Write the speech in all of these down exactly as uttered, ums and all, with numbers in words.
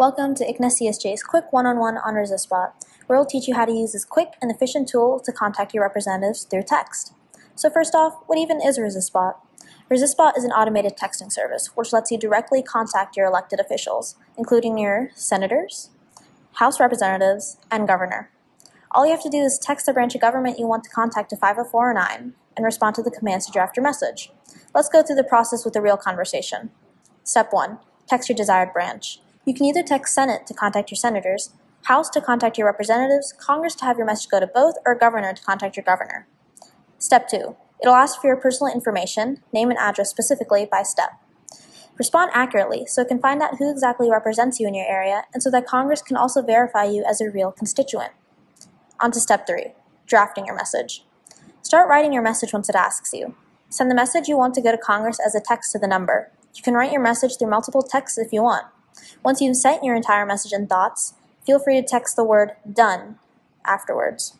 Welcome to I C N A C S J's Quick one on one on ResistBot, where we'll teach you how to use this quick and efficient tool to contact your representatives through text. So first off, what even is ResistBot? ResistBot is an automated texting service which lets you directly contact your elected officials, including your senators, House representatives, and governor. All you have to do is text the branch of government you want to contact to five oh four oh nine and respond to the commands to draft your message. Let's go through the process with a real conversation. Step one. Text your desired branch. You can either text Senate to contact your senators, House to contact your representatives, Congress to have your message go to both, or Governor to contact your governor. Step two. It'll ask for your personal information, name and address specifically by step. Respond accurately so it can find out who exactly represents you in your area and so that Congress can also verify you as a real constituent. On to step three. Drafting your message. Start writing your message once it asks you. Send the message you want to go to Congress as a text to the number. You can write your message through multiple texts if you want. Once you've sent your entire message and thoughts, feel free to text the word done afterwards.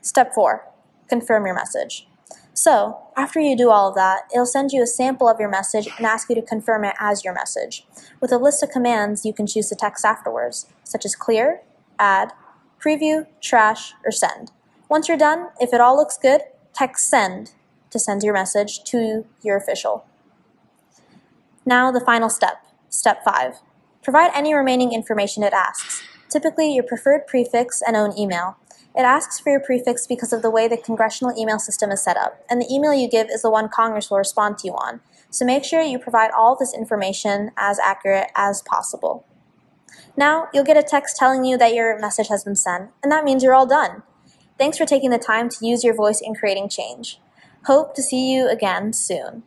Step four. Confirm your message. So, after you do all of that, it'll send you a sample of your message and ask you to confirm it as your message, with a list of commands you can choose to text afterwards, such as clear, add, preview, trash, or send. Once you're done, if it all looks good, text send to send your message to your official. Now the final step. Step five. Provide any remaining information it asks, typically your preferred prefix and own email. It asks for your prefix because of the way the congressional email system is set up, and the email you give is the one Congress will respond to you on. So make sure you provide all this information as accurate as possible. Now, you'll get a text telling you that your message has been sent, and that means you're all done. Thanks for taking the time to use your voice in creating change. Hope to see you again soon.